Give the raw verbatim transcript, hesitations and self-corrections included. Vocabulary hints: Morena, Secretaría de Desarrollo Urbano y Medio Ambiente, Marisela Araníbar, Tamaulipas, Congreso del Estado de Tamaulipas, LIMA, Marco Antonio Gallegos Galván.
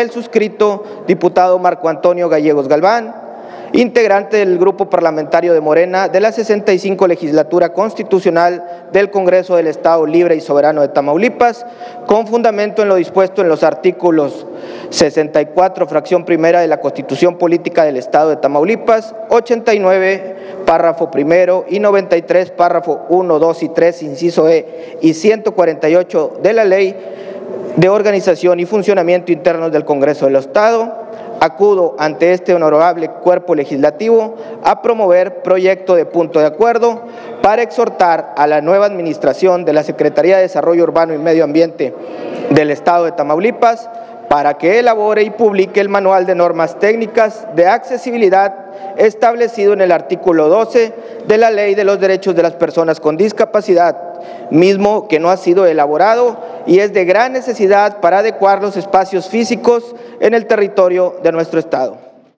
el suscrito diputado Marco Antonio Gallegos Galván, integrante del Grupo Parlamentario de Morena de la sesenta y cinco Legislatura Constitucional del Congreso del Estado Libre y Soberano de Tamaulipas, con fundamento en lo dispuesto en los artículos sesenta y cuatro, fracción primera de la Constitución Política del Estado de Tamaulipas, ochenta y nueve, párrafo primero y noventa y tres, párrafo uno, dos y tres, inciso E, y ciento cuarenta y ocho de la Ley de Organización y Funcionamiento Internos del Congreso del Estado, acudo ante este honorable cuerpo legislativo a promover proyecto de punto de acuerdo para exhortar a la nueva administración de la Secretaría de Desarrollo Urbano y Medio Ambiente del Estado de Tamaulipas para que elabore y publique el manual de normas técnicas de accesibilidad establecido en el artículo doce de la Ley de los Derechos de las Personas con Discapacidad, mismo que no ha sido elaborado y es de gran necesidad para adecuar los espacios físicos en el territorio de nuestro Estado.